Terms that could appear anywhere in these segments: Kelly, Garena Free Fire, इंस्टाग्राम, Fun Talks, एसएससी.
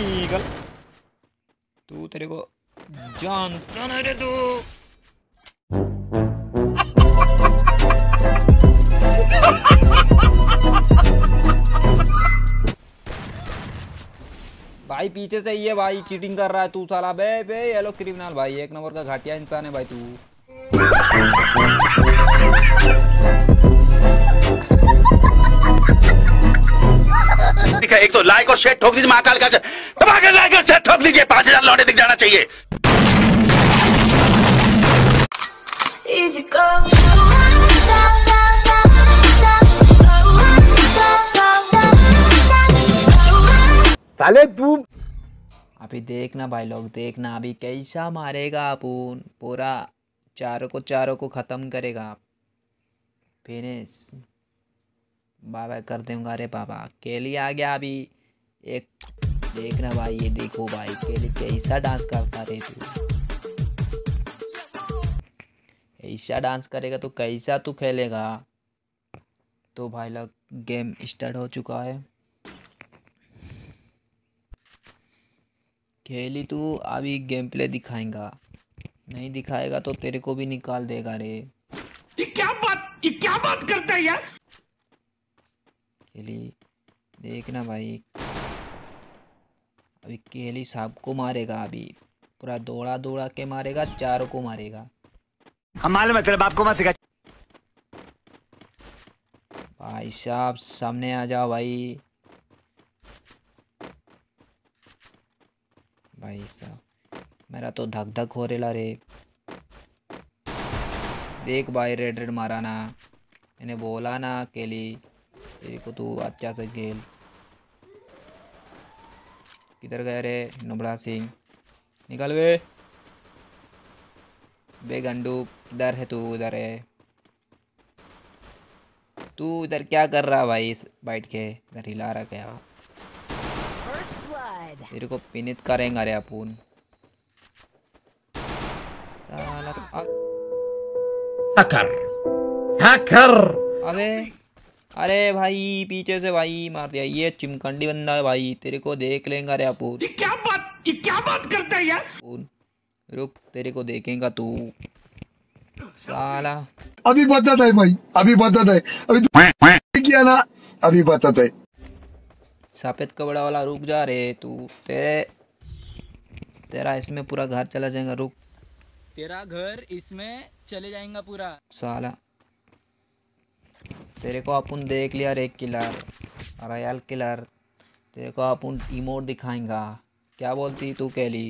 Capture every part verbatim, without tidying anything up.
निकल, तू तेरे को जानता नहीं रे तू। भाई पीछे से ही है भाई, चीटिंग कर रहा है तू साला। बे बे ये लो क्रिमिनल भाई, एक नंबर का घाटिया इंसान है भाई तू। ठीक है, एक तो लाइक और शेयर ठोक दीजिए महाकाल का, दबाकर लाइक और शेयर ठोक दीजिए, पांच हजार लौटे दिख जाना चाहिए। साले तू अभी देखना भाई लोग, देखना अभी कैसा मारेगा अपून, पूरा चारों को चारों को खत्म करेगा। फिनिश बाय बाय कर दूंगा। अरे बाबा केली आ गया अभी, एक देखना भाई, ये देखो भाई केली कैसा डांस करता रे तू। ऐसा डांस करेगा तो कैसा तू खेलेगा। तो भाई लोग गेम स्टार्ट हो चुका है। केली तू अभी गेम प्ले दिखाएगा, नहीं दिखाएगा तो तेरे को भी निकाल देगा रे। ये क्या बात, ये क्या बात करता है यार केली। देखना भाई अभी केली साहब को मारेगा, अभी पूरा दौड़ा दौड़ा के मारेगा, चारों को मारेगा। हम मालूम है तेरे बाप को मत सिखा। भाई साहब सामने आ जाओ भाई, भाई साहब मेरा तो धक धक हो रेला रे। देख भाई रेड रेड मारा ना, मैंने बोला ना केली तेरे को, तू अच्छा से खेल। किधर गए रे नबड़ा सिंह, निकल वे बे गंडू, इधर है तू, उधर है तू, इधर क्या कर रहा भाई, बैठ के इधर हिला रहा क्या, तेरे को पीनित करेंगे रे अपून। हैकर हैकर, अबे अरे भाई पीछे से भाई मार दिया, ये चिमकंडी बंदा है भाई, तेरे को देख लेंगे रे अपून। ये क्या बात, ये क्या बात करता है यार अपून, रुक तेरे को देखेगा तू साला। अभी बताता है भाई, अभी बताता है, अभी किया ना, अभी बताता है। सफेद कपड़ा वाला रुक जा रे तू, तेरे तेरा इसमें पूरा घर चला जाएगा, रुक तेरा घर इसमें चले जाएगा पूरा साला। तेरे को अपन देख लिया रे किलर, रॉयल किलर, तेरे को अपन इमोट दिखाएंगा। क्या बोलती तू केली,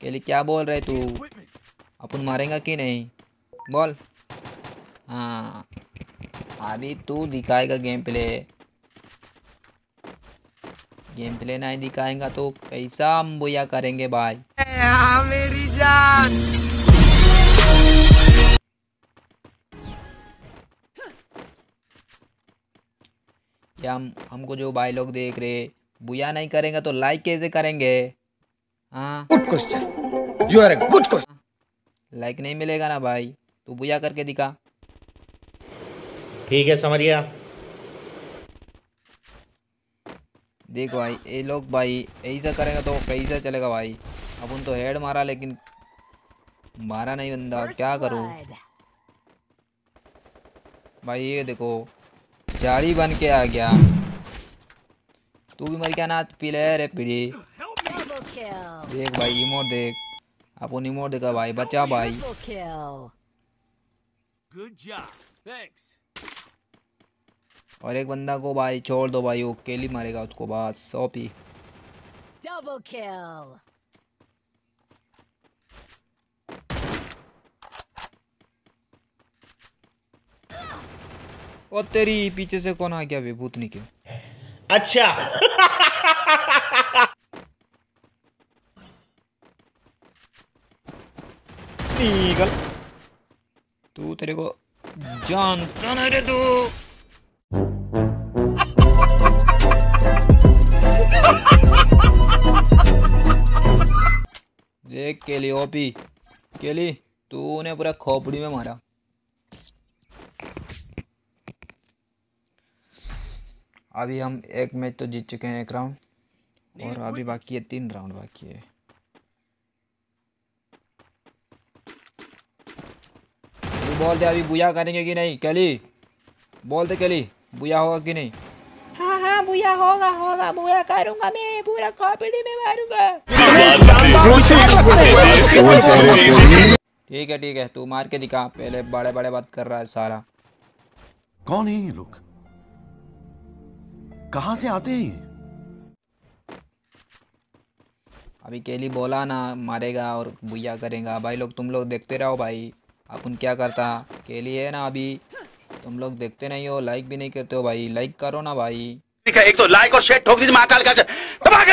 केली क्या बोल रहे तू, अपन मारेगा कि नहीं बोल। हाँ अभी तू दिखाएगा गेम प्ले, गेम प्ले नहीं दिखाएगा तो कैसा हम बुया करेंगे भाई। हाँ मेरी जान, या हम हमको जो भाई लोग देख रहे बुया नहीं करेंगे तो लाइक कैसे करेंगे। हाँ good question, you are a good question. Like नहीं मिलेगा ना भाई, तू बुया करके दिखा। ठीक है समझिए आप। देख भाई ये लोग भाई ऐसा करेंगे तो कैसा चलेगा भाई। अपन तो हेड मारा लेकिन मारा नहीं बंदा, क्या करूं भाई। ये देखो जारी बन के आ गया, तू भी मर गया ना प्लेयर है पीढ़ी। देख भाई इमोट देख, अपन इमोट देखा भाई, बचा भाई। Good job thanks. और एक बंदा को भाई छोड़ दो भाई, वो केली मारेगा उसको बस, सौंपी डबल किल। और तेरी पीछे से कौन आ गया बे भूत निकल, अच्छा निकल, तू तेरे को जानता नहीं रे तू। देख केली ओपी, केली तूने पूरा खोपड़ी में मारा। अभी हम एक मैच तो जीत चुके हैं, एक राउंड, और अभी बाकी है तीन राउंड बाकी है। बोल दे अभी बुया करेंगे कि नहीं कैली, बोल दे कैली बुया होगा कि नहीं। हाँ हाँ बुया होगा होगा, बुया करूंगा मैं, पूरा कॉपीडी में मारूंगा। ठीक है ठीक है, तू मार के दिखा पहले, बड़े बड़े बात कर रहा है साला। कौन है ये लोग, कहाँ से आते हैं? अभी केली बोला ना मारेगा और बुया करेगा। भाई लोग तुम लोग देखते रहो भाई, अपन क्या करता। केली है ना, अभी तुम लोग देखते नहीं हो, लाइक भी नहीं करते हो भाई, लाइक करो ना भाई। एक तो लाइक और शेयर ठोक दीजिए, महाकाल का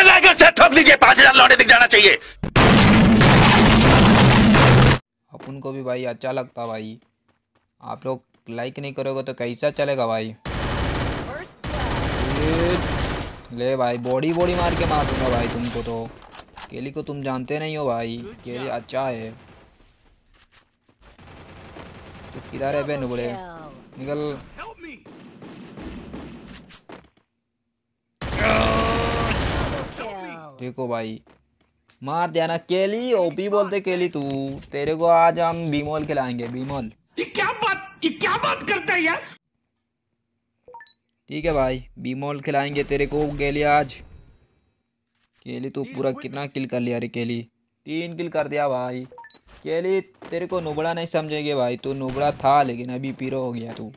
लाइक और शेयर ठोक दीजिए, पाँच हजार लौटे दिख जाना चाहिए। अपन को भी भाई अच्छा लगता भाई, आप लोग लाइक नहीं करोगे तो कैसा चलेगा भाई। ले भाई बॉडी बॉडी मार के मार दूंगा भाई तुमको तो। केली को तुम जानते नहीं हो भाई, केली अच्छा है। तो किधर है बे नुबड़े, निकल। देखो भाई मार दिया ना केली, ओपी बोलते केली तू, तेरे को आज हम बीमोल खिलाएंगे बीमोल। ये क्या बात, ये क्या बात करता है यार। ठीक है भाई बीमोल खिलाएंगे तेरे को केली आज। केली तो पूरा कितना किल कर लिया रे केली, तीन किल कर दिया भाई। केली तेरे को नुबड़ा नहीं समझेंगे भाई, तू नुबड़ा था लेकिन अभी पीरो हो गया तू।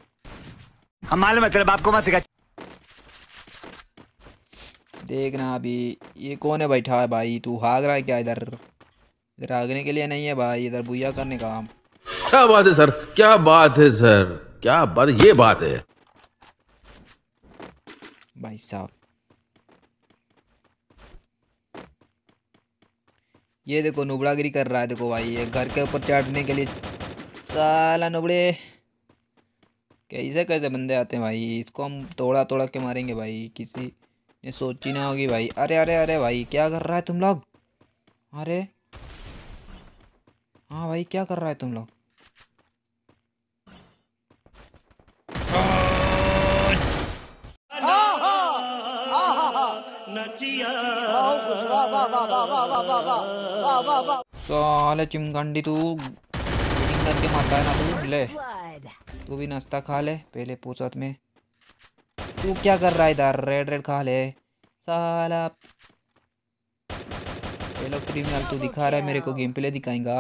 हम मालूम है तेरे बाप को मत सिखा। देखना अभी ये कौन है बैठा है भाई, तू हाग रहा है क्या इधर? इधर हागने के लिए नहीं है भाई, इधर बुया करने का। क्या बात है सर, क्या बात है सर, क्या बात है, ये बात है भाई साहब। ये देखो नुबड़ागिरी कर रहा है, देखो भाई ये घर के ऊपर चढ़ने के लिए। साला नुबड़े कैसे कैसे बंदे आते हैं भाई, इसको हम तोड़ा तोड़ा के मारेंगे भाई, किसी ने सोची ना होगी भाई। अरे अरे अरे भाई क्या कर रहा है तुम लोग, अरे हाँ भाई क्या कर रहा है तुम लोग। साले चिमगंडी तू करके मारता है ना तू, ले तू भी नाश्ता खा ले पहले फुर्सत में। तू क्या कर रहा है इधर, रेड रेड खा ले साला। हेलो क्रिमिनल, तू दिखा रहा है मेरे को गेम प्ले दिखाएगा।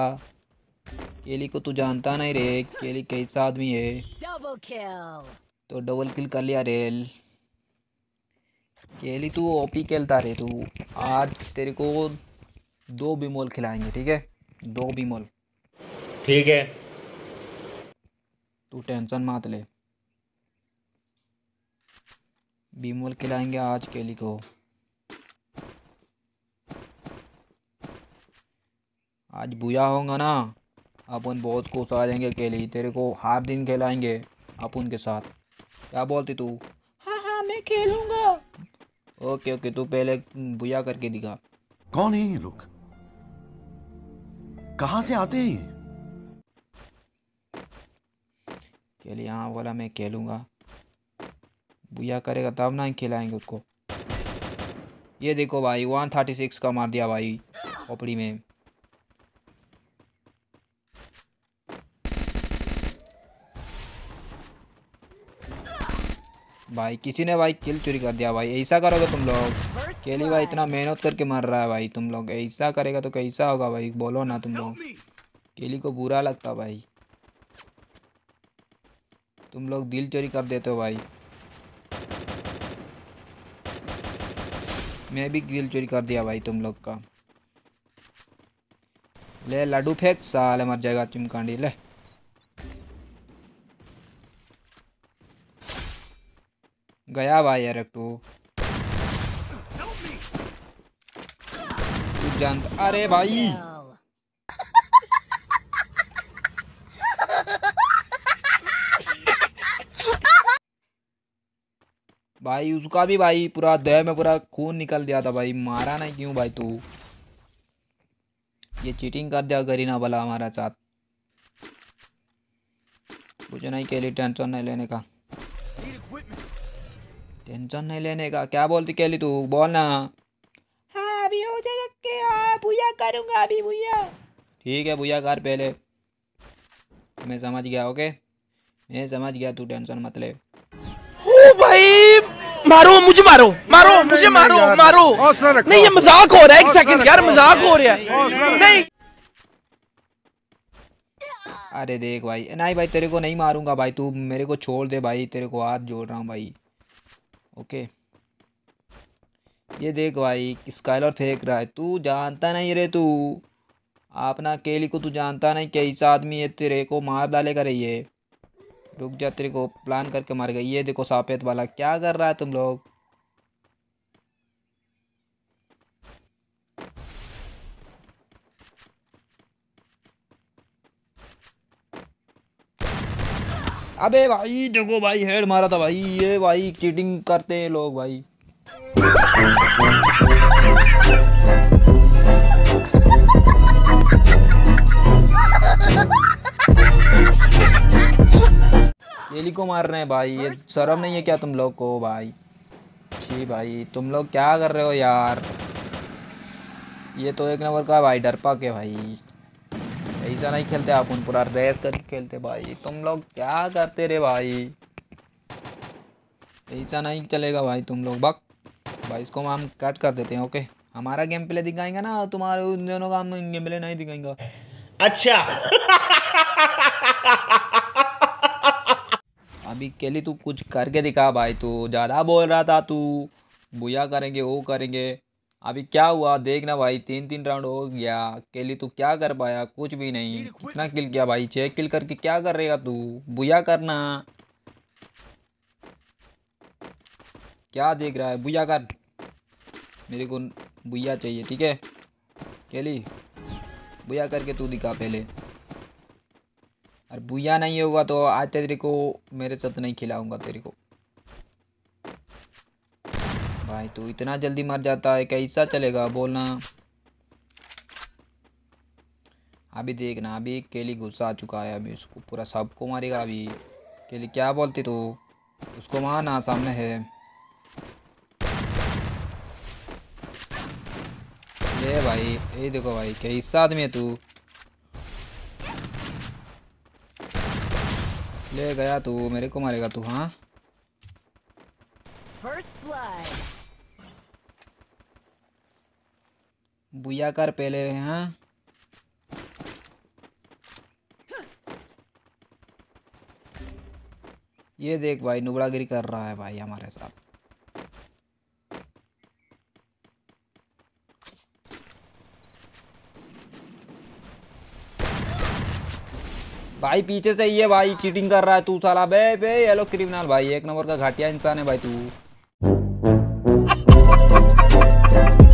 केली को तू जानता नहीं रे, केली कैसा आदमी है। तो डबल किल कर लिया रेल। केली तू ओपी खेलता रे तू, आज तेरे को दो बीमोल खिलाएंगे। ठीक है दो बीमोल, ठीक है तू टेंशन मत ले, बीमोल खिलाएंगे आज केली को। आज बुया होगा ना अपन, बहुत कुछ आ जाएंगे केली, तेरे को हर दिन खिलाएंगे अपन के साथ। क्या बोलती तू, हाँ हाँ मैं खेलूंगा। ओके ओके तू पहले बुया करके दिखा। कौन है ये लोग, कहाँ से आते हैं? केली हाँ बोला मैं खेलूंगा, बुया करेगा तब ना खिलाएंगे उसको। ये देखो भाई एक सौ छत्तीस का मार दिया भाई ओपड़ी में। भाई किसी ने भाई किल चोरी कर दिया भाई, ऐसा करोगे तुम लोग। केली भाई इतना मेहनत करके मार रहा है भाई, तुम लोग ऐसा करेगा तो कैसा होगा भाई, बोलो ना तुम लोग। केली को बुरा लगता भाई, तुम लोग दिल चोरी कर देते हो भाई। मैं भी दिल चोरी कर दिया भाई तुम लोग का। ले लड्डू फेंक, साले मर जाएगा चिमकांडी। ले गया भाई यार, तू जानता। अरे भाई भाई उसका भी भाई पूरा देह में पूरा खून निकल दिया था भाई, मारा नहीं क्यों भाई तू? ये चीटिंग कर दिया गरीना वाला हमारा साथ। कुछ नहीं केली, टेंशन नहीं लेने का। टेंशन नहीं लेने का। क्या बोलती केली तू, बोलना। हाँ अभी हो जाएगा, भूया करूँगा अभी भूया। ठीक है भूया कर पहले। मैं समझ गया, ओके मैं समझ गया, तू टेंशन मत ले। ओ भाई मारो मुझे, मारो मारो मुझे, मारो मारो। नहीं ये मजाक हो रहा है, एक सेकंड यार मजाक हो रहा है। नहीं अरे देख भाई, नहीं भाई तेरे को नहीं मारूंगा भाई, तू मेरे को छोड़ दे भाई, तेरे को हाथ जोड़ रहा हूँ भाई। ओके ये देख भाई स्काइलर फेंक रहा है, तू जानता नहीं रे, तू अपना केली को तू जानता नहीं, कैसा आदमी है, तेरे को मार डालेगा रे ये। रुक जा, तेरे को प्लान करके मार गई। ये देखो साफेद वाला क्या कर रहा है तुम लोग। अबे भाई देखो भाई हेड मारा था भाई, ये भाई चीटिंग करते हैं लोग भाई। केली को मार रहे हैं भाई, ये शर्म नहीं है क्या तुम लोग को भाई। जी भाई तुम लोग क्या कर रहे हो यार, ये तो एक नंबर का भाई, डरपा के भाई। ऐसा नहीं खेलते आप, उन पूरा रेस करके खेलते भाई। तुम लोग क्या करते रे भाई, ऐसा नहीं चलेगा भाई तुम लोग। बक भाई इसको हम कट कर देते हैं, ओके हमारा गेम प्ले दिखाएंगे ना, तुम्हारे उन दोनों का हम गेम प्ले नहीं दिखाएंगे। अच्छा अभी केली तू कुछ करके दिखा भाई, तू ज़्यादा बोल रहा था, तू बुया करेंगे वो करेंगे। अभी क्या हुआ देखना भाई, तीन तीन राउंड हो गया। केली तू क्या कर पाया, कुछ भी नहीं। कितना किल किया भाई, छः किल करके क्या कर रहेगा तू, बुया करना। क्या देख रहा है, बुया कर, मेरे को बुया चाहिए। ठीक है केली बुया करके तू दिखा पहले, और बुया नहीं होगा तो आज तेरे को मेरे साथ नहीं खिलाऊंगा तेरे को भाई। तू इतना जल्दी मर जाता है, कैसा चलेगा बोलना। अभी देखना, अभी केली गुस्सा आ चुका है, अभी उसको पूरा सबको मारेगा। अभी केली क्या बोलती तू, उसको मारना, सामने है। ले भाई ये देखो भाई कैसा आदमी है तू, ले गया तू, मेरे को मारेगा तू। हाँ बुया कर पहले। हाँ ये देख भाई नुबड़ागिरी कर रहा है भाई हमारे साथ। भाई पीछे से ये भाई चीटिंग कर रहा है तू साला, बे बे येलो क्रिमिनल भाई, एक नंबर का घाटिया इंसान है भाई तू।